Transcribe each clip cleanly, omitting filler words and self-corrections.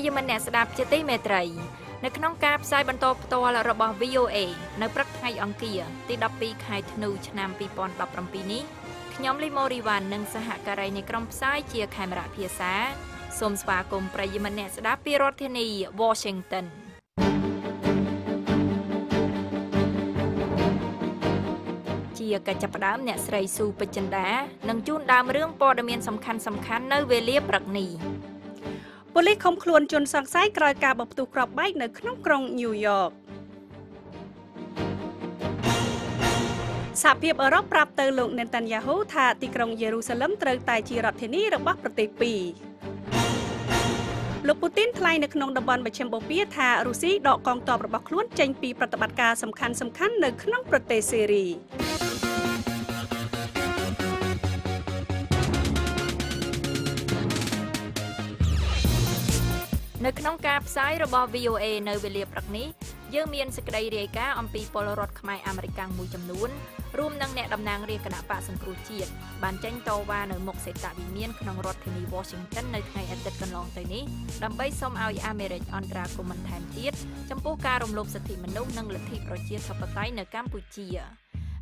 ยมันเนี่ยสดาบเจติเมตรัยในขนมกาบไซบันโตโตละระบอบ VOA ในประเทศไทยอังกฤษติดดับปีไข่ธนูชนามปีปอนดับรำปีนี้ขยมลิโมริวันนังสหการัยในกรมไซเชียแคมราเพียซาสมสวากรมประยมันเนี่ยสดาบปีรถเทนีวอชิงตันเชียกระจับดามเนี่ยใส่สูปจันดานังจูนดามเรื่องปอดเมียนสำคัญในเวเลียปรักนีบริคมคลวนจนสังไซกรายการประตูกรอบใบในขนมกรงนิวยอร์กสาเพียบอรอบปรับเตอร์ลงเนตันยาฮูธาติกรงเยรูซาเล็มเตอร์ไตจีรัตเทนีระบอบประติปีลูปูตินทลายในขนมดับบอลไปเชมโบเปียธารูซีดอกกองตอบระบอบคลวนเจงปีปฏิบัติการสำคัญในขนมประเตซีรีในขนมกาบไซระบอบ VOA ในเวลีปรักนี้ยังมีนสกไดเรียกาอัมปีโปลรดขมายอเมริกันมูจำนวนรวมนังแนดำนางเรียกณะปะสังครูเจียดบานแจ้งตว่าในมกเศรษฐาวิเมียนขนมรถเทนีวอชิงตันในไทยอันเด็ดกันลองใจนี้ดำใบส้มเอาอเมริกอันตรากุมันแทนเทียดจำปูการรวมลบสถิมนุษย์นังหลักที่ประเจียดทับไตในกัมพูเชีย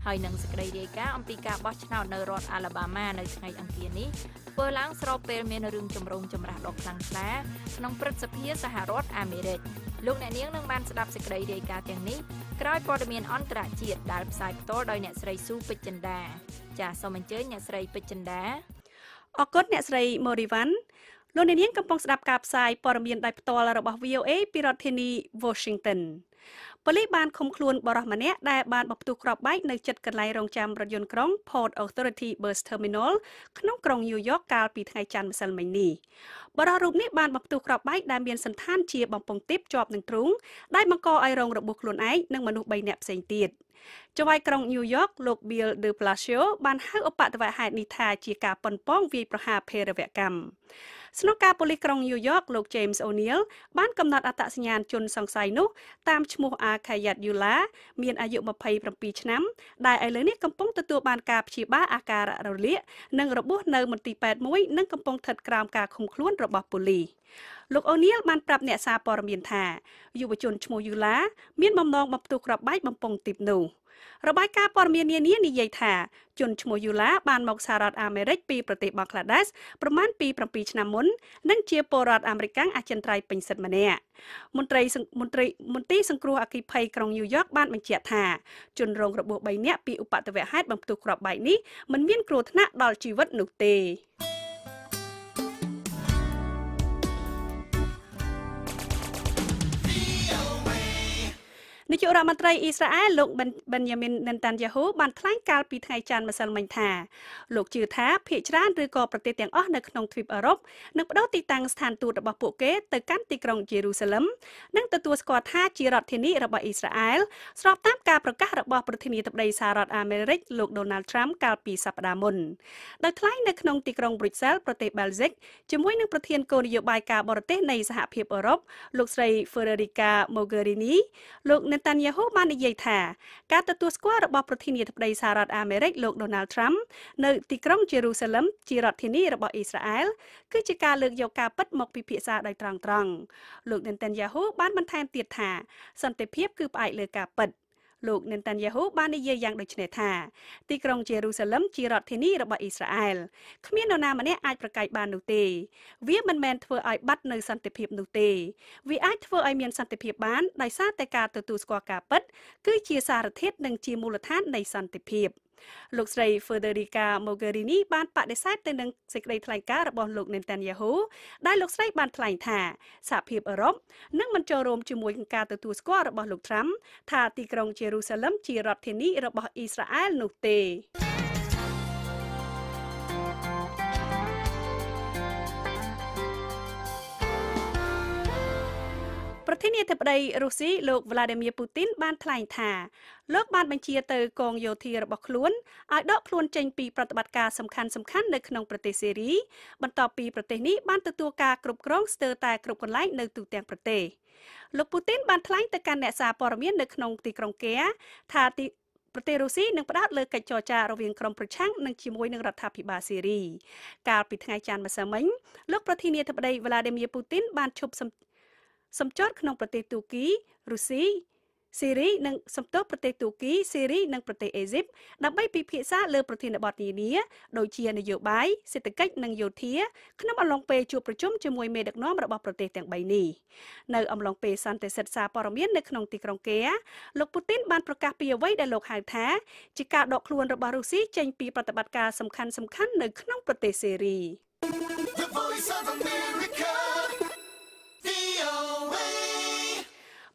ไฮนังสกไดเรียกาอัมปีกาบอชนาลในรถอาลาบามาในไทยอังกฤษนี้เปิดล้างสโลเปอร์เมนรึงจมรงจมระดอกลังแฝงขนมปรัชเพียสหรัฐอเมริกลูกในเนี้ยนังบันสดับสกไดเรียกาอย่างนี้กลายปอดเมียนอันตรายเจียดดาบสายโตโดยเนสไรซูเปจันดาจากสมันเจย์เนสไรเปจันดาออกกฎเนสไรมอริวันลูกในเนี้ยกำปองสดับกาบสายปอดเมียนดาบโตระบบ VOA ปิรัตเทนีวอชิงตันปริบาลคมคลวนบรมเนตได้บานประตูกรอบใบในจัดกันไลรองจำรถยนต์กรอง Port Authority Bus Terminal ขนมกรองนิวยอร์กกาลปีไทยจันทร์สันมัยนีบรรุมเนตบานประตูกรอบใบได้เบียนสันท่านเชียบอมปงติบจอบหนึ่งตรุงได้มังกรไอรองระบุคลวนไอหนึ่งมนุษย์ใบแนบเสียงตีดจะไว้กรองนิวยอร์กโลกเบียลเดอปลาเชียวบานห้างอปะตะวันหายนิทาเชียกาปนป้องวีประหาเพรเวกรรมสนกาปริกรองนิวยอร์กโลกเจมส์โอเนียลบ้านกำนัดอัตสัญญาณจนสังไซนุตามชโมอาขยัดยูลาเมียนอายุมาภัยประปีชน้ำได้ไอเลนี่กำปองตัวบานกาชีบ้าอาการะเละนังระบุเนมันตีแปดมุ้ยนังกำปองถัดกรามกาคุมคล้วนระบอบปุลีลูกโอเนียลมันปรับเนซาปอรเมียนธาอยู่ประจนชโมยูลาเมียนบำนองบับตุกระบายบับปงติบนูระบายกาปอรเมียนเนี่ยนิยัยธาจนชโมยูลาบานมอกสหรัฐอเมริกปีประเทศบังคลาเดชประมาณปีประปีชน้ำมุนนังเชียปอรัดอเมริกันอาเจนไตรเป็นสัตมเนมนตรีสังครูอักขิภัยกรองนิวยอร์กบ้านบังเจียธาจนโรงระบุใบเนี้ยปีอุปตะเวหัดบังตุกรอบใบนี้มันเวียนกรูธนะดอลชีวิตหนุกเตนายกรัฐมนตรีอิสราเอลลงเบนยามิน เนทันยาฮูบันคล้ายกาลปีไทยจันทร์มาสันมันธาลูกจืดท้าเพชรร้านหรือกอประเทศอย่างอ้อในขนมทวีปอรบนักประดิษฐ์ต่างสถานตูดระบบปุกเกตเตอร์กันติกรองเยรูซาเล็มนั่งตัวสกอท่าจีรัตเทนีระบบอิสราเอลสอบตามการประกาศระบบประเทศตับใดสหรัฐอเมริกลูกโดนัลด์ทรัมป์กาลปีสัปดาห์มุนโดยคล้ายในขนมติกรองบริเซลประเทศเบลเซิกจะมุ่ยนั่งประเทศโกนิโยบายกาบอร์เตในสหภาพอรบลูกไซเฟอร์ริกาโมเกรินีลูกเนทันยาฮูบานยัยธาการตัดตัวสกัวระบอบประเทศในสหรัฐอเมริกาลูกโดนัลด์ทรัมป์ในติกรองเยรูซาเล็มจีรัตเทนีระบอบอิสราเอลคือจิการเลือกเยาวกาปัดมกพิพิซาได้ตรังลูกเนทันยาฮูบานมันแทนเตียธาสันติเพียบคือไปเลือกกาปัดลูกเนทันยาฮูบานยัยยังโดยเฉนธาติกรองเยรูซาเล็มจีรัตเทนีระบอบอิสราเอลขมิ้นนามันเนี่ยอาจประกาศบานนูเตวิมันแมนเทอร์ไอบัดในสันติเพียบนูเตวิอาจเทอร์ไอเมียนสันติเพียบบ้านในซาเตกาตัวตูสกัวกาปัดคือเชียสารเทศหนึ่งเชียมูลธาตุในสันติเพียบลูกไซเฟอร์ริกาโมเกรินีบ้านปะได้ทราบแต่หนึ่งเสกได้ทลายการระบอบลูกเนทันยาฮูได้ลูกไซบ้านทลายธาสาเพียบอรบนั่งมันจรมจมวยการตัวตูสกัวระบอบลูกทรัมป์ธาติกรองเยรูซาเล็มจีรัตเทนีระบอบอิสราเอลนูเตประเทศเนเธอร์แลนด์รัสเซียโลกวลาดิเมียร์ปูตินบ้านทลายธาเลิกบ้านบัญชีเตอร์กองโยธีระบบคล้วนอาจดอกคล้วนเจงปีปฏิบัติการสำคัญในขนมประเทศซีรีบรรดาปีประเทศนี้บ้านตัวกากรุบกรองสเตอร์แต่กรุบกันไล่ในตุเตียงประเทศโลกปูตินบ้านทลายแต่การแหนซาปอร์เมียนในขนมตีกรองแก่ธาติประเทศรัสเซียนังประดับเลยกับจอจาระเวียงกรมประชังนังชิมวยนังรัฐาภิบาลซีรีการปิดทางการมาสมัยเลิกประเทศเนเธอร์แลนด์วลาดิเมียร์ปูตินบ้านชบ สมจดขนมประเทศตุรกีรัสเซียซีรีส์นั่งสมทบประเทศตุรกีซีรีส์นั่งประเทศอียิปต์นับไปพิพิธภัณฑ์เลือกประเทศในบอทเนียเนียโดยเชียร์ในโยบายเศรษฐกิจนั่งโยเทียขนมอลองเปย์จูประชุมจะมวยเมดักน้อมระบบประเทศแต่งใบนี้ในอลองเปย์สันแต่เสดซาปรเมียนในขนมตีกรองเกะโลกปูตินบานประกาศเปียไว้ในโลกหายแท้จิกาดอกคลวนระบารุซีเจนปีปฏิบัติการสำคัญในขนมประเทศซีรีส์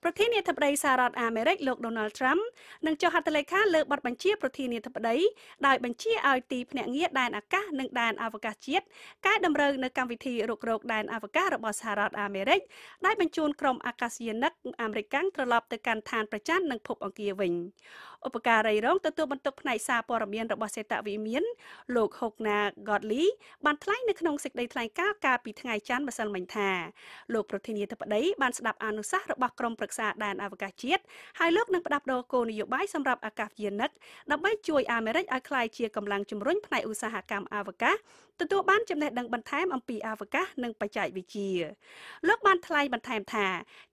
ประเทศเนเธอร์แลนด์สหรัฐอเมริกาโลกโดนัลด์ทรัมป์นั่งเจ้าหัตถเลขาเลือกบัตรบัญชีประเทศเนเธอร์แลนด์ได้บัญชีไอทีแผนเงียดแดนอากาศหนึ่งแดนอวกาศเจ็ดการดำเนินในการวิธีรุกรกแดนอวกาศระบบสหรัฐอเมริกาได้บรรจุกรมอากาศยานักอเมริกันตลอดแต่การทานประจันนั่งพบอังกฤษวิ่งอุปการะร้องตัวบรรทุกในซาปอร์เมียนระบบเซตวิเมียนโลกหกนากอดลีบันทลายในขนมศึกในทลายก้าวกาปีทงายจันบัสลมันแทโลกประเทศเนเธอร์แลนด์บันสดับอนุสระบบกรมประสาดานอวกาศเจ็ดให้เลือกนักประดับโดโกนโยบายสำหรับอากาศยานนักนับไว้ช่วยอเมริกาคลายเชียร์กำลังจุ่มรุ่นภายในอุตสาหกรรมอวกาศตัวบ้านจำแนกดังบรรทายอัมพีอวกาศหนึ่งปัจจัยวิจีเลือกบ้านทลายบรรทายแท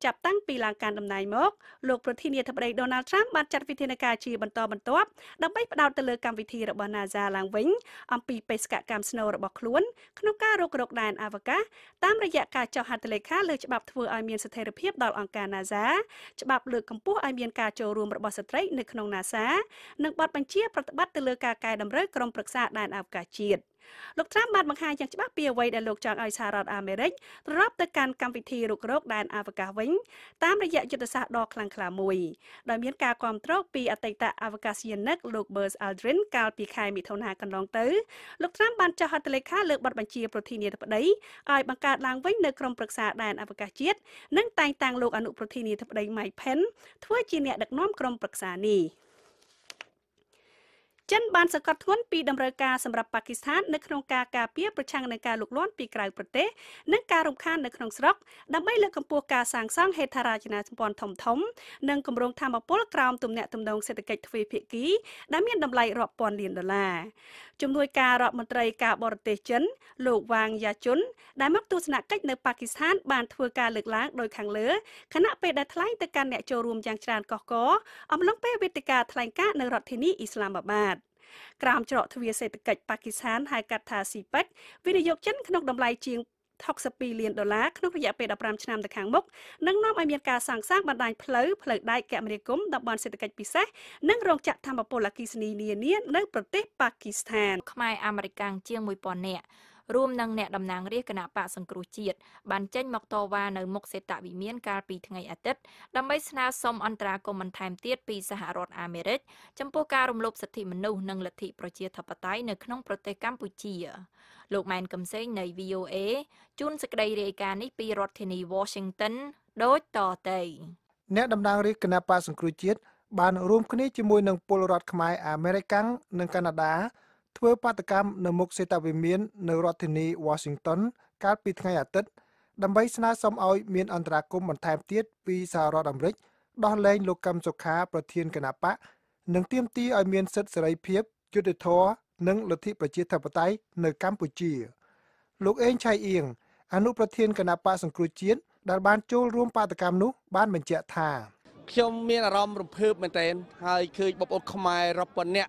จับตั้งปีหลังการดำเนินมกโลกประเทศเนเธอร์แลนด์โดนัลด์ทรัมป์บันจัดวิธีการชีบรรทอมบรรทบนับไว้ประดาวตะเลือกการวิธีระบานาซาลังวิงอัมพีเปสกะกามสโนระบบคล้วนขนมก้ารกรกดานอวกาศตามระยะการเจาะหัตถเลขาเลือกฉบับทัวร์อเมียนเสถียรเพียบดอลอังการนาซาฉบับเลือกกัมพูไอเมียนกาโจรวมระบบสตรีในขนมนาซาหนึ่งบัดบัญชีปฏิบัติตะเลือกกายดำเนินกรมปรึกษาด้านอวกาศเฉียดลูกทรัพย์บาดบางหายยังจะบ้าเปียไว้ในโลกจากไอซารัตอเมริกรับแต่การกำวิธีรุกรกแดนอวกาศวิ่งตามระยะยุทธศาสตร์ดอกคลังคลามวยโดยมีการความตรอกปีอัตตะอวกาศยานนักลูกเบิร์สอัลดรินกาลปีคายมีเท่านากันลองตื้อลูกทรัพย์บาดจะหัตถเลขาเลือกบัดบัญชีโปรตีนเนื้อประเดี๋ยไอบังการล้างวิ่งในกรมปรึกษาแดนอวกาศเจ็ดนั่งต่างโลกอนุโปรตีนเนื้อประเดี๋ยใหม่เพนทั่วจีเนียดักน้อมกรมปรึกษานี้จันบานสกัดทวนปีดำเนินการสำหรับปากีสถานในโครงการกาเปียประชังในการลุกล้อนปีกลายประเทศนักการรำคาญในคลองสระดำไม่เลิกกำปัวการสร้างสร้างเหตุราชนาจักรปอนถมถมนังกำรงทำมาโพลกรามตุ่มเนี่ยตุ่มดงเศรษฐกิจทวีพิกีได้เมียนดำไหลรอบปอนเหรียญดอลลาร์จำนวนการรอบมนตรีกาบอร์เตชันโลกวางยาจุนได้มักตัวสนักเกตในปากีสถานบานทัวร์การเลือกล้างโดยขังเลือคณะเปิดดัดไล่แต่การเนี่ยโจรวมยังจานกอกอมลงเป้เวติกาทลายกะในรัฐเทนีอิสลามบาดกรามเจาะทวีเศรษฐกิจปากีสถานไฮกัตทาซีเปกวินิยกเช่นขนมดำลายเชียงทอกสปีเลียนดอลลาร์ขนมระยะเปิดอัปรามชนามตะขังมกนั่งน้อมอเมริกาสั่งสร้างบันไดเพลิดได้แก่อเมริกมดับบอลเศรษฐกิจพิเศษนั่งรองจะทำปะโปลากิสเนียเนียในประเทศปากีสถานขมายอเมริกันเชียงมวยปอนเนะรวมนังแนะดำนางเรียกคณะปะสังกรุจิตบันเจนมกตวาในมกเซตวิเมียนกาปีทั้งไงอาทิตย์ดำไปสนาสมอันตรากรมันไทม์เตียดปีสหรัฐอเมริกจำพวกการรวมลบสถิมนุนังลัทธิประเจตปไตยในขนมประเทศกัมพูชีโลกแมนกำเซงใน VOA จุนสกได้รายการในปีรัฐนิวอชิงตันโดยต่อเตยแนะดำนางเรียกคณะปะสังกรุจิตบันรวมคณีจมวยนังโปลรัฐขมายอเมริกันนังแคนาดาเพื่อปฏิกรรมในมุกเซตวิเมียนในรัฐเทนีวอชิงตันการปิดไงอาทิตย์ดำไปสนาสมเอาเมียนอันตรากรมันไทม์เตียดปีสหรัฐอเมริกดอนเลนโลกกรรมสุขาประเทียนคณะปะหนึ่งเตรียมตีเอาเมียนเซตสไรเพียบยุติธรนังลัทธิประเจตปไตยในกัมพูชีโลกเองชายเอียงอนุประเทียนคณะปะสังกฤษจีนดารบานโจรวมปฏิกรรมนุบ้านมันเจธาเขียวเมียนรอมรบเพิ่มมันเต็นให้เคยบอกอดขมายรับปนเนี่ย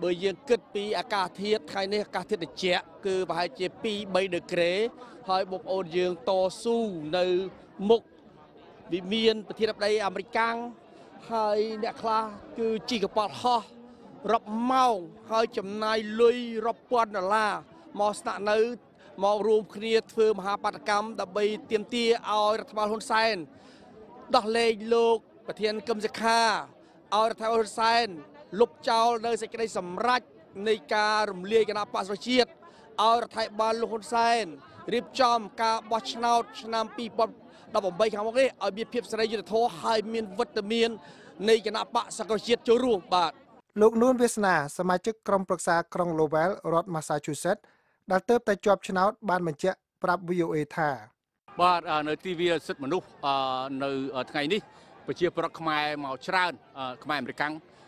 เบย์ยังเกิดปีอากาศเทียดไทยนี่อากาศเทียดเจาะคือไปเจปีใบเดือเกรหอยบกโอนยืงต่อสู้ในมุกวิเมียนประเทศในอเมริกันหอยเนี่ยคลาคือจีกับปอดห่อรับเมาหอยจำนายลุยรับปอนดอลลาร์มอสนาเนื้อมอรวมคณีเพื่อมหาปฏิกรรมดับใบเตรียมตีเอารัฐบาลฮุนเซนดอกเลนโลกประเทศกัมพูชาเอารัฐบาลฮุนเซนลบเจ้าในสกัดสำรักในการรวมเรียกันอาปาสเชียดเอารัฐบาลฮุนเซนรีบจอมกาบอชนาชนามปีบอลดับบอลใบคำว่าเนี่ยเอาเบียบเพียบสลายยุทธโทไฮมินวัตเตมินในคณะปะสังกัดเชียดจูรูบาท ลูกนุ่นเวสนาสมาชิกกรมปรึกษากรองโลเวลรัฐมาซาชูเซตส์ดัดเติบแต่จอบชนะบ้านมันเจาะปรับวิโอเอธาบ้านในทีวีสุดมนุษย์ในไงนี่ไปเชียร์ประกมาหมอชราขมายบริการ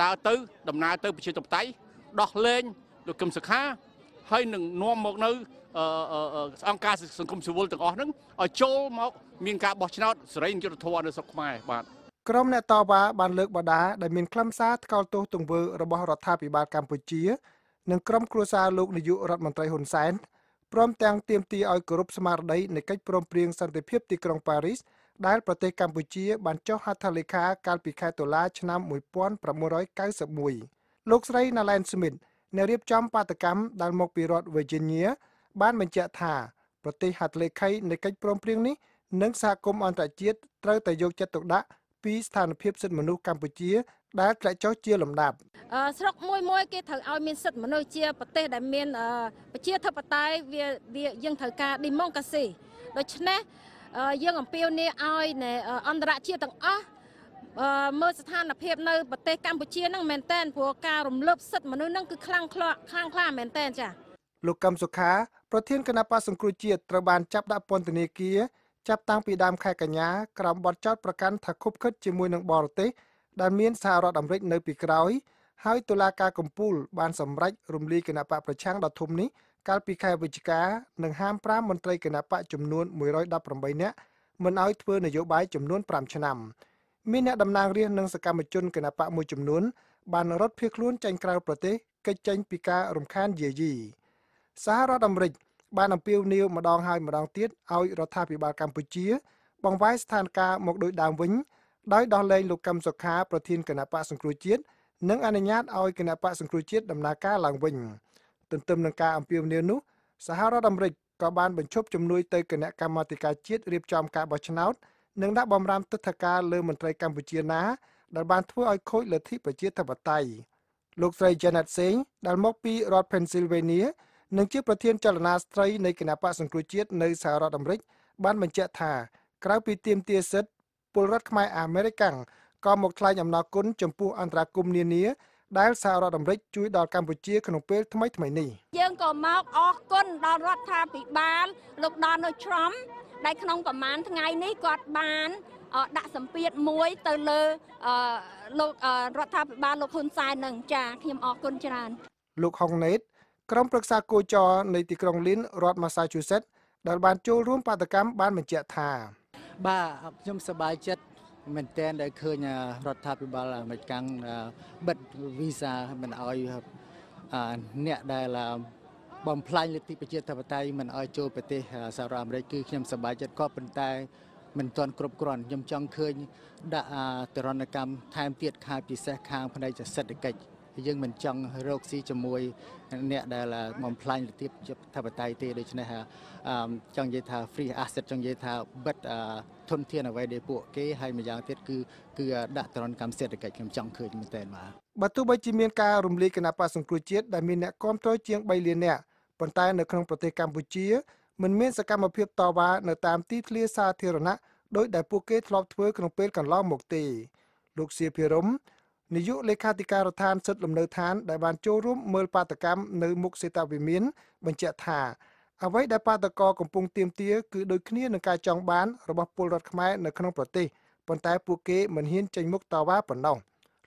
ดาวตื้อดำนาตื้อไปเชียร์ตบไตดอกเลนโดยกรมศึกษาให้หนึ่งนวมหมดนึงองค์การสังคมสิวิลต่างออกนั้นโจมอกมีการบอกชนะสไลน์จุดทวารในสกุลไม้บาทกรมในต่อว่าบานเลือกบดาได้มีคล้ำซาเก่าตัวตุงเบอร์ระบบรัฐบาลบาลกัมพูชีหนึ่งกรมครัวซาลูกในยุรัฐมนตรีฮุนเซนพร้อมแต่งเตรียมตีเอากรุ๊ปสมาร์ทได้ในการพร้อมเปลี่ยนสันติภาพที่กรุงปารีสได้ประเทศกัมพูชีบรรจุฮัตเลขาการปีคายตุลาชนะมวยป้อนประมวยร้อยเก้าสิบมวยลูกไส้นาแลนสมิธในเรียบจำปาตกรรมดันมกปีรอดเวอร์จิเนียบ้านบรรจัธาประเทศฮัตเลขาในการพร้อมเปลี่ยนนี้นักสากลอันตรจิตเตยแต่ยกจัตุระปีสถานภาพสิทธิมนุษย์กัมพูชีได้กระจายเจียลำดับสระมวยเกี่ยวกับเอาเมียนสิทธิมนุษย์เจียประเทศได้เมียนประเทศทัพไตเวียยังเถิดการดิมองกษีโดยเฉพาะยังอันเปียวเนี่ยเอาในอันตรายเชี่ยต่างอ้อเมื่อสถานภาพในประเทศกัมพูชีนั่งแมนเตนผัวการรวมเลิบสิทธิมนุษย์นั่งคือคลั่งคล้าคลั่งคล้าแมนเตนจ้ะลูกกำสุขาประเทศคณะปาสังครุเจียตระบานจับดาปนตเนกีจับตั้งปีดามไข่กัญญากรำบอลจอดประกันถักคุบขึ้นจิมวยนังบอลเตะดานเมียนสหรัฐอเมริกในปีกร้อยให้ตุลาการกุมพูลบานสำรักรุมลีคณะปะประช่างดอททุ่มนี้การปีไข่วิจิกาหนึ่งห้ามพระมนตรีคณะปะจำนวน118เนี้ยมันเอาเพื่อนโยบายจำนวน3ชนำมีเนี้ยดำนางเรียนนังสกามจุนคณะปะมวยจำนวนบานรถเพียคลุ้นใจกลางประเทศกระจายปีการุมข้านเยี่ยยีสหรัฐอเมริกบ้านอัมพิวนิวมาดองไฮมาดองเตียดเอารัฐบาลปีบาลกัมพูชีบังไว้สถานการณ์หมกโดยดาววิ้งได้ดอนเลนลูกกำศขาประเทศคณะปะสังครุจิตนังอนุญาตเอาคณะปะสังครุจิตดำนาคาหลังวิ้งเติมนังกาอัมพิวนิวนุสหรัฐอเมริกก็บ้านบรรจุจำนวนเตยคณะกรรมธิการจิตเรียบจอมการบัชนาต์นังนักบอมรามตุทกาเลือมนตรีกัมพูชีนะดับบานทั่วอ้อยโคตรเลธิประเทศทับไตลูกไตรเจนัทเซงดันมกปีรัฐเพนซิลเวเนียหนึ่งเชื่อประเทศจารณาสไตรในคณะปะสังครุจิตในสหรัฐอเมริกบ้านมันเจาะธากราปีเตรียมเตียเซตปุรัตขมายอเมริกันก็หมกทลายยำนาคุ้นจมพูอันตรากุมเนียได้สหรัฐอเมริกช่วยดอลกัมพูชีขนมเป๊ะทำไมนี่ยังก็มากออกก้นดอลรัฐาปิบาลลูกดอนทรัมป์ได้ขนมประมาณทั้งไงนี่กอดบานดักสัมเปียดมวยเตลลูกรัฐาปิบาลลูกคนทรายหนังจ่าเทียมออกก้นจานลูกฮองเนตกรมปรึกษาโกจอในติกรองลินรัฐมาซาชูเซตส์ดับบานโจร่วมปาตกรรมบ้านมันเจาะธาบ้าย่อมสบายใจมันแทนได้เคยรัฐบาลอเมริกันบัตรวีซ่ามันเอาเนี่ยได้ละบอมพลายลิติประเทศทัพไตมันเอาโจประเทศสหรัฐอเมริกาย่อมสบายใจก็เป็นไตมันตอนกรบกรอนย่อมจังเคยด่าตรนกรรมไทม์เตียดคาปีเสคางภายในจะเศรษฐกิจยังมันจังโรคซีจมวยเนี่ยได้ละมอมพลายหรือที่ทับไตเตโดยชนะฮะจังเยธาฟรีอาเซตจังเยธาบัดทนเทียนเอาไว้เดี๋ยวพวกเกย์ให้มาอย่างเท็จคือดัตรอนกรรมเศรษฐกิจจังเคยมันแต่มาบัตุใบจีเมียนการุมลีคณะปะสังครุจิตได้มีเนี่ยก้มโต้เจียงใบเลียนเนี่ยปนตายในครองประเทศกัมพูชีมันเมียนสกามมาเพียบต่อว่าในตามที่เลียซาเทรนะโดยได้พวกเกย์ทลอบถ้วยขนมเป๊ะกันล้อมหมกตีลูกเสียเพียรมนิยุเลขาธิการรัฐานสุดลำเนินฐานได้บานโจร่วมเมืองปาตกรรมในมุกเซตาวิมินบรรเจาธาเอาไว้ได้ปาตกรกำปงเตรียมเตี้ยคือโดยเคลื่อนการจองบ้านระบบปูรัดขมายในขนมปฏิปนแต่ปูเกเหมือนเฮียนใจมุกตาว่าปนนอง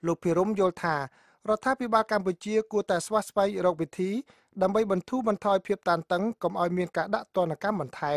ลูกพิรมโยธารัฐพิบาลกัมพูชีกูแต่สวัสดิ์ไปรอกวิธีดำไปบรรทุบรรทอยเพียบตันตั้งกำออยเมียนกะดะตอนกรรมบรรทาย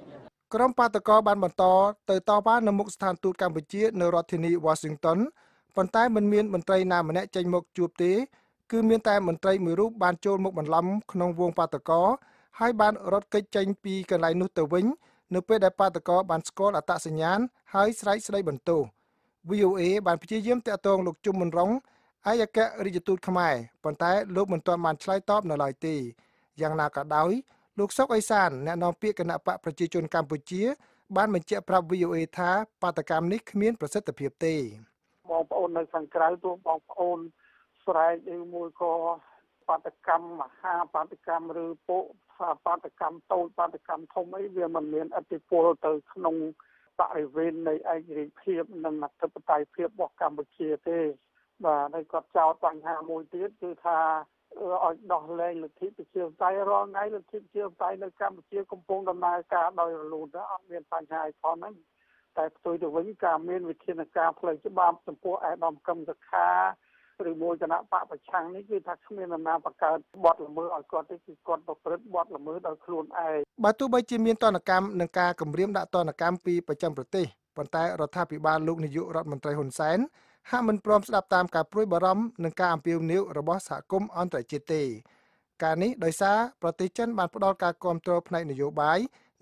กรมป่าตะกอบันบรรทอเติร์ตบ้านนมุกสถานทูตกัมพูชีในรัฐเทนีวอชิงตันปันใต้มันเมียนมันไตรนามแนใจมกจูบตีคือเมียนแต่มันไตรมือรูปบานโจนมกบันล้ำขนมวงป่าตะกอให้บานรถเกยใจปีกันไหลนุตเตวิงเนื้อเป็ดได้ป่าตะกอบานสกอลอัตสัญญาณให้สไลด์สไลด์บรรทุกVOA บานพิจิตรยิ้มแต่ตรงลูกจุ่มมันร้องอายกะริจตูดขมายปันใต้ลูกมันตอนมันสไลด์ตอบในลายตีอย่างนากระดอยลูกซอกไอซานแนะนำเปียกณะปะประชาชนกัมพูชีบ้านมันเจาะพระวิโยเอธาปาตกรรมนิคเมียนประเสริฐเพียบเตยมองพระองค์ในสังกัดตัวมองพระองค์สลายยังมวยคอปาตกรรมมหาปาตกรรมหรือโปปาตกรรมโตปาตกรรมทงไอเวียมันเมียนอติโปโรเตอร์ขนงปะไอเวนในไอริเพียบนั่งนักตะปไตเพียบบอกกัมพูชีเตยมาในกอดเจ้าต่างหามวยเตี้ยคือธาออกดอกเลยหรือที่เชียวใจร้องไงหรือที่เชียวใจในการเชียวกำปงดำนาการโดยรูนและอันเมียนปัญหาพร้อมนั้นแต่ตัวเด็กวิญญาณเมียนวิธีการเพลย์จะบามสมบูรณ์ไอ้ดอมกำจัดคาหรือมวยชนะปะประชังนี่คือทักษะเมียนดำนาประการบอดละมือออกกอดที่คือกอดประพฤติบอดละมือโดยครูนไอ้บาตุใบจีเมียนตอนกรรมหนังกากำเรียมดะตอนกรรมปีประจำประเทศปัจจัยรัฐบาลลูกนิยุรัฐมนตรีหุ่นแสนห้ามันพร้อมสลับตามกับปลุยบรมหนึ่งการอัมพิวนิวระบบสังคมอันตรายจิตตีการนี้โดยสาประติจันบานพดอลการกรมตัวในนโยบาย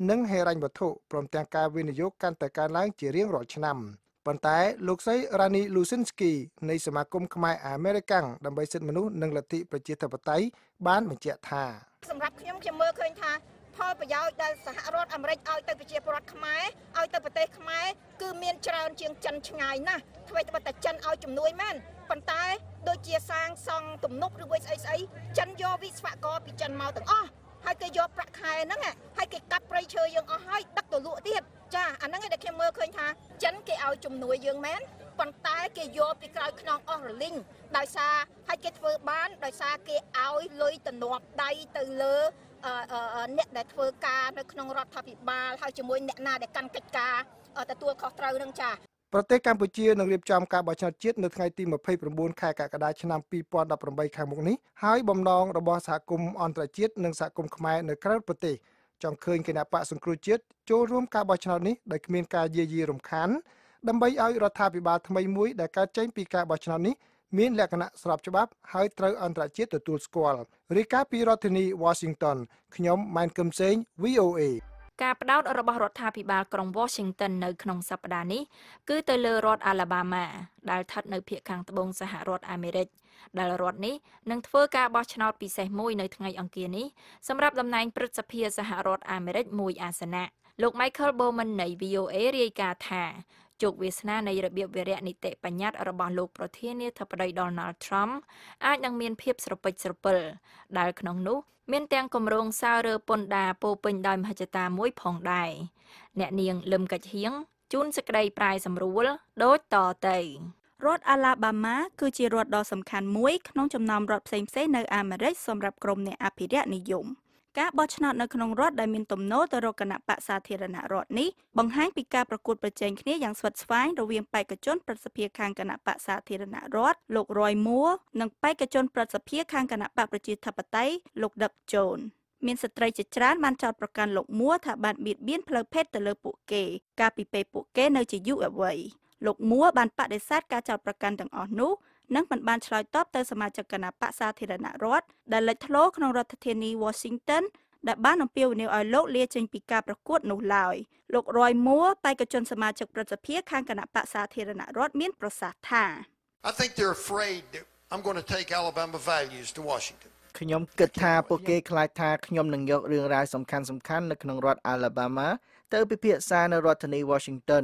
นึ่งเฮรันวัตถุพร้อมแต่งการวินิยการแต่การล้างจีเรียงรอชนำปัจจัยลูกไซรานีลูซินสกีในสมาคมขมายอเมริกันดำไปสิทธิมนุษย์หนึ่งลัทธิประจิตปไตยบ้านมันเจตาสำหรับขยมขยมเมื่อคืนท่าพ่อไปยาวได้สหรัฐอเมริกาเอาแต่ประเทศประวัติขมายเอาแต่ประเทศขมายคือเมียนจราเชียงจันชงายนะทำไมแต่จันเอาจมนวยแม่นปันตายโดยเจียซางซองตุ่มนกหรือเวสไอจันโยวิสวะกอปีจันเมาถึงอ้อให้เกยอประคายนั่งไงให้เกยกับไรเชยยังอ้อให้ดักตัวลุ่ยที่เห็บจ้าอันนั้นไงเด็กเมื่อเคยท่าจันเกยเอาจมนวยยังแม่นปันตายเกยโยปีกลายขนองอ้อหลิงดอยซาให้เกยเฟอร์บ้านดอยซาเกยเอาลอยตันหนวบไดตือเลอเน็ตได้เฟอร์การในขนมรถทับบบาลให้จมวยเน็ตนาเด็กกันกิจการแต่ตัวขอตราเรื่องจ้าประเทศกัมพูชีนักเรียบจำการบัญชาชีตในไงตีมาเผยประมูลขายกระดาษชนะปีปอนดับประบายขายมุกนี้หายบอมนองระบอบสังคมอันตรายชีตหนึ่งสังคมขมายในครั้งปฏิจองเคยกินอาปะสงครุชีตโจร่วมการบัญชานี้ได้เมียนการเยียยีรำคันดับใบเอารัฐาพิบาลทำไมมุ้ยได้การใช้ปีการบัญชานี้เมียนและคณะสลับฉบับหายตราอันตรายชีตตัวตุลสกอลริกาปีรัตนีวอชิงตันขยมมันกึมเซน VOAการประดาวระบาดรถทาพิบาลกรุงวอชิงตันในขนมสัปดาห์นี้คือเตลรถอาลาบามาได้ทัดในเพียงคางตะบงสหรัฐอเมริกาได้รถนี้นั่งเฟื่อการบอชนอตปีเซมุยในทั้งไงอังกฤษนี้สำหรับตำแหน่งประจำเพียสหรัฐอเมริกามุยอาสนะลูกไมเคิลโบมันใน VOA เรียกาธาจุกเวสนาในระเบียบเวเรนิเตปัญญาระบาดโลกประเทศนี้ทับได้โดนัลด์ทรัมป์อาจยังมีเพียบสระเปิดสระเปิลได้ขนมนุเมียนแตงกรมรงซาเรปนดาโปเป็นดอยมหจตามุ้ยผ่องได้แนเนียงเลิมกระเทียงจุนสกไดปลายสำรูลโดดต่อเตยรถอาลาบามาคือจีรถดอสำคัญมุ้ยขนมจำนำรถเซมเซในอเมริกสำหรับกรมในอภิเรนิยมกาบอชนอตในขนมรถได้มีตมโนตโรกณะปะสาธารณรถนี้บังให้ปีการประกวดประเจงนี้อย่างสวัสดิ์ไฟระเวียงไปกระจนประสเพียคางกณะปะสาธารณรถโลกรอยมัวนังไปกระจนประสเพียคางกณะปะประจิตทับไตโลกดักโจนมีสตรีจิตร้านมันจอดประกันโลกมัวถ้าบานบิดเบี้ยนเพลเพศตะเลปุเกกาปีเปปุเกในจิยุเอาไว้โลกมัวบานปะได้ซัดการจอดประกันดังอ่อนนุนั่งบรรบานชลอยตอบเตอสมาชิกคณะปะสาธารณรัฐได้เล็ดทะเลาะในรัฐเทนีวอชิงตันได้บ้านของเปียวเนวไอโลกเลียจิงปีกาประกวดนูลอยโลกรอยมัวไปกระจนสมาชิกประจำเพียข้างคณะปะสาธารณรัฐเมียนประสาทท่า I think they're afraid that I'm going to take Alabama values to Washington ขยมเกิดทาโปเกคลายทาขยมหนึ่งยกเรื่องราวสำคัญในขนมรัฐอาลาบามาเตอพิเพียซาในรัฐเทนีวอชิงตัน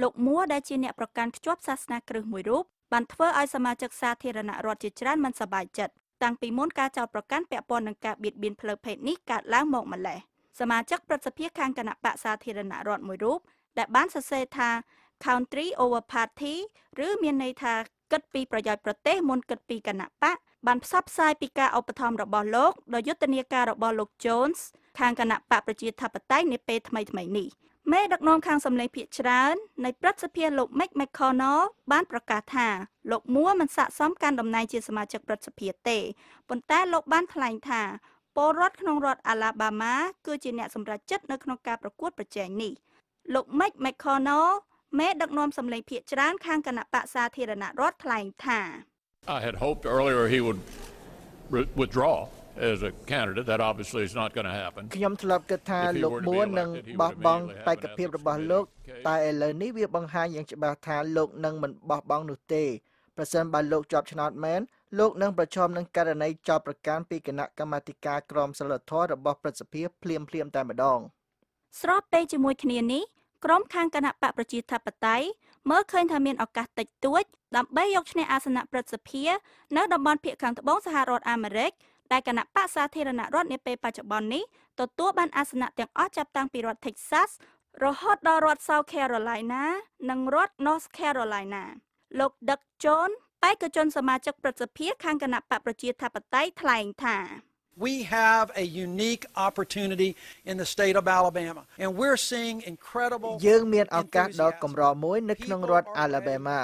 โลกมัวได้เจเนประกันขจวบศาสนาคริสต์มวยรูป บันเทอร์ไอสมาชิกสาธารณรัฐจิตรันมันสบายจัดต่างปีม้วนการจับประกันแปะปนดังการบิดบินเพลิดเพลินนิกาล้างหมอกมันแหล่สมาชิกประสิทธิข้างคณะปะสาธารณรัฐมวยรูปและบ้านเซธา country over party หรือเมียนในทาเกิดปีประยอยประเทศมนเกิดปีคณะปะบันซับไซปีกาเอาปทอมระบอลโลกโดยยุติเนียการระบอลโลกโจนส์ข้างคณะปะประจิตาปไตในเปทำไมทำไมนี่แม่ดักนองคางสำเร็จพิจารณาในประเทศเพียหลบแม็กแมคคอนอบ้านประกาศหาหลบมัวมันสะสมการดำเนินจีสมาจากประเทศเพียเตปนแต่หลบบ้านพลายหาโปรดขนมรถอาลาบามาคือจีเนสมรจัดในขนมการประกวดประแจงนี่หลบแม็กแมคคอนอแม่ดักนองสำเร็จพิจารณาข้างคณะปะสาธารณรถพลายหา I had hoped earlier he would withdraw.as a candidate that obviously is not going to happen. ខ្ញុំធ្លាប់គិតថាលោកមួននឹងបោះបង់បេក្ខភាពរបស់លោកតែឥឡូវនេះវាបង្ហាញយ៉ាងច្បាស់ថាលោកនឹងមិនបោះបង់នោះទេប្រសិនបើលោកជាប់ឆ្នោតមែនលោកនឹងប្រឈមនឹងករណីចោទប្រកាន់ពីគណៈកម្មាធិការក្រមសីលធម៌របស់ប្រសិទ្ធភាពភ្លាមតែម្ដងស្របពេលជាមួយគ្នានេះក្រុមខាងគណៈបកប្រជាធិបតេយ្យមើលឃើញថាមានឱកាសតិចតួចដើម្បីយកឈ្នះអាសនៈប្រសិទ្ធភាពនៅតំបន់ភាគខាងត្បូងសហរដ្ឋអាមេរិកแต่คณะปะสาธารณรัฐในปีปัจจุบันนี้ตัวบ้านอาสนะเตียงอ้อจับตั้งปีรัฐเท็กซัสรอฮอดดอรัฐเซาท์แคโรไลนานังรัฐนอร์ทแคโรไลนาลูกดักจอนไปกระจนสมาชิกประสิทธิภาพคณะปะประจิตาปไตยแถลงถ่า We have a unique opportunity in the state of Alabama and we're seeing incredible យើងមានឱកាសដ៏កម្រមួយនៅក្នុងរដ្ឋអាឡាបាម៉ា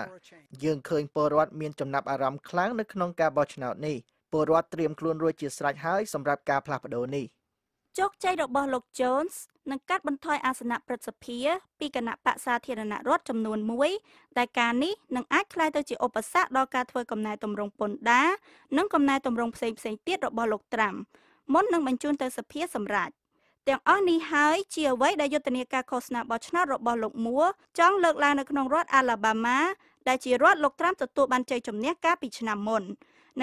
យើងឃើញពលរដ្ឋមានចំណាប់អារម្មណ៍ខ្លាំងនៅក្នុងការបោះឆ្នោតនេះពលរដ្ឋเตรียมខ្លួនរួចជាស្រេចហើយសម្រាប់ការផ្លាស់ប្ដូរនេះជោគជ័យរបស់លោក Jones នឹងកាត់បន្ថយអាសនៈប្រសិទ្ធភាពពីគណៈបក្សសាធារណរដ្ឋចំនួន1ដែលការនេះនឹងអាចក្លាយទៅជាឧបសគ្គដល់ការធ្វើកំណែតម្រង់ពន្ធដារនិងកំណែតម្រង់ផ្សេងទៀតរបស់លោក Trump មុននឹងបញ្ជូនទៅសភាសម្រាប់ទាំងអស់នេះហើយជាអ្វីដែលយុទ្ធនាការឃោសនាបោះឆ្នោតរបស់លោក Moore ចង់លើកឡើងនៅក្នុងរដ្ឋ Alabama ដែលជារដ្ឋលោក Trump ទទួលបានជ័យជំនះកាលពីឆ្នាំមុន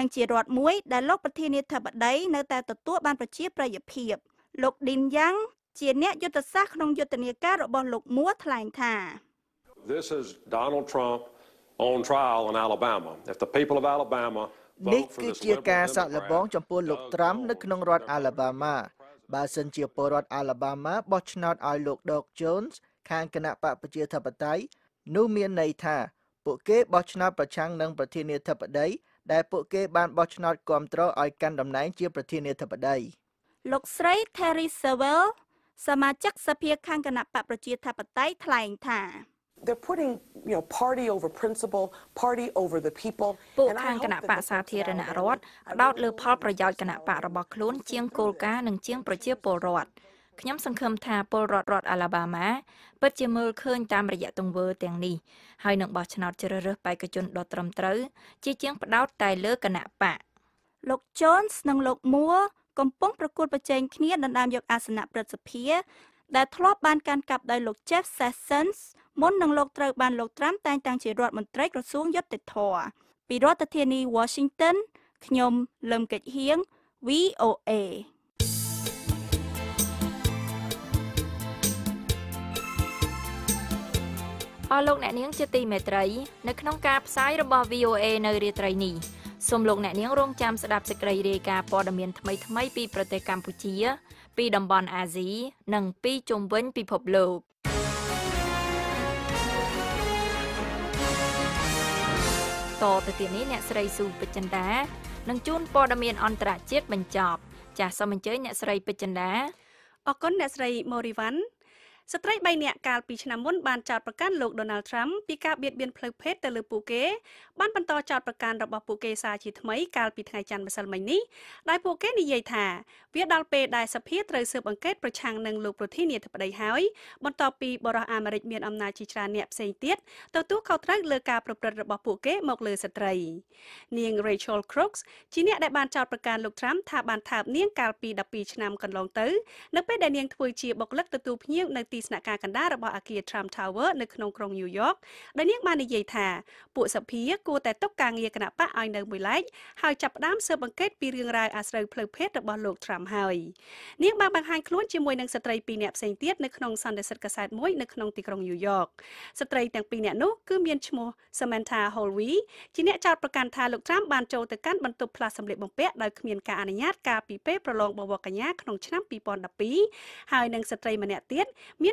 និងជារដ្ឋមួយដែលលោកប្រធានាធិបតីនៅតែទទួលបានប្រជាប្រិយភាពលោក Dean Young ជាអ្នកយុទ្ធសាស្ត្រក្នុងយុទ្ធនាការរបស់លោក Moore ថ្លែងថា This is Donald Trump on trial in Alabama. If the people of Alabama vote for this ជាការសាកល្បងចំពោះលោក Trump នៅក្នុងរដ្ឋ Alabama បើសិនជាពលរដ្ឋ Alabama បោះឆ្នោតឲ្យលោក Doug Jones ខាងគណៈបកប្រជាធិបតេយ្យនោះមានន័យថាពួកគេបោះឆ្នោតប្រឆាំងនឹងប្រធានាធិបតីដែលពួកគេបានបោះឆ្នោតគាំទ្រឲ្យកាន់តំណែងជាប្រធានាធិបតីលោកស្រី Terry Sewell សមាជិកសភាខាងគណៈបកប្រជាធិបតេយ្យថ្លែងថា They're putting, you know, party over principle, party over the people ពួកខាងគណៈបកសាធារណរដ្ឋផ្ដោតលើផលប្រយោជន៍គណៈបករបស់ខ្លួនជាងគោលការណ៍និងជាងប្រជាពលរដ្ឋខ្ញុំសង្ឃឹមថាពលរដ្ឋរដ្ឋអាឡាបាម៉ាពិតជាមើលឃើញតាមរយៈទង្វើទាំងនេះហើយនឹងបោះឆ្នោតជ្រើសរើសបេក្ខជនដ៏ត្រឹមត្រូវជាជាងផ្ដោតតែលើគណៈបកលោក Jones និងលោក Moore កំពុងប្រកួតប្រជែងគ្នាដណ្ដើមយកអាសនៈប្រសិទ្ធភាពដែលធ្លាប់បានកាន់កាប់ដោយលោក Jeff Sessions មុននឹងលោកត្រូវបានលោក Trump តែងតាំងជារដ្ឋមន្ត្រីក្រសួងយុត្តិធម៌ពីរដ្ឋធានី Washington ខ្ញុំលឹមកិច្ចហៀង VOAអរលោកអ្នកនាងជាទីមេត្រីនៅក្នុងការផ្សាយរបស់ VOA នៅរាត្រីនេះសូមលោកអ្នកនាងរងចាំស្ដាប់សេចក្តីរាយការណ៍ព័ត៌មានថ្មីពីប្រទេសកម្ពុជាពីតំបន់អាស៊ីនិងពីជុំវិញពិភពលោកតទៅទៀតនេះអ្នកស្រីស៊ូពេជ្រចិន្តានឹងជូនព័ត៌មានអន្តរជាតិបញ្ចប់ចាសសូមអញ្ជើញអ្នកស្រីពេជ្រចិន្តាអរគុណអ្នកស្រីម៉ូរីវ៉ាន់ស្ត្រី3នាក់កាលពីឆ្នាំមុនបានចោទប្រកាន់លោក Donald Trump ពីការបៀតបៀនផ្លូវភេទទៅលើពួកគេបានបន្តចោទប្រកាន់របស់ពួកគេសារជាថ្មីកាលពីថ្ងៃច័ន្ទម្សិលមិញនេះដែលពួកគេនិយាយថាវាដល់ពេលដែលសភាត្រូវស៊ើបអង្កេតប្រឆាំងនឹងលោកប្រធានាធិបតីហើយបន្ទាប់ពីបរិះអាមេរិកមានអំណាចជាច្រើនអ្នកផ្សេងទៀតទទួលខុសត្រូវលើការប្រព្រឹត្តរបស់ពួកគេមកលើស្ត្រីនាង Rachel Crooks ជាអ្នកដែលបានចោទប្រកាន់លោក Trump ថាបានថើបនាងកាលពី12ឆ្នាំកន្លងទៅនៅពេលដែលនាងធ្វើជាបុគ្គលិកទទួលភ្ញៀវនៅទី สนาการกันได้ระบอบอาคีทรัมทาวเวอร์ในขนมกรงนิวยอร์กได้เรียกมาในเยธาปวดสับเพียกูแต่ต้องการเงียกนับป้าอัยเดิมบุไลหายจับด้ามเสือบังเกตปีเรียงรายอาศัยเพลิดเพลินระบอบโลกทรัมหายเรียกมาบางฮันคล้วนจีมวยนังสตรีปีเนียบเซนเตียในขนมซันเดอร์สกัสต์มวยในขนมตีกรงนิวยอร์กสตรีแต่งปีเนียนุคือเมียนชโมสมันธาฮอลวีจีเนียจัดประกันทาโลกทรัมบานโจแต่การบรรทุกพลาสำเร็จบังเป๊ะได้เมียนการอนุญาตกาปีเป๊ะประลองบวกกันยากขนมชั้นปีปอนดับปีหายนังสตรีมาเนียเตียเมีย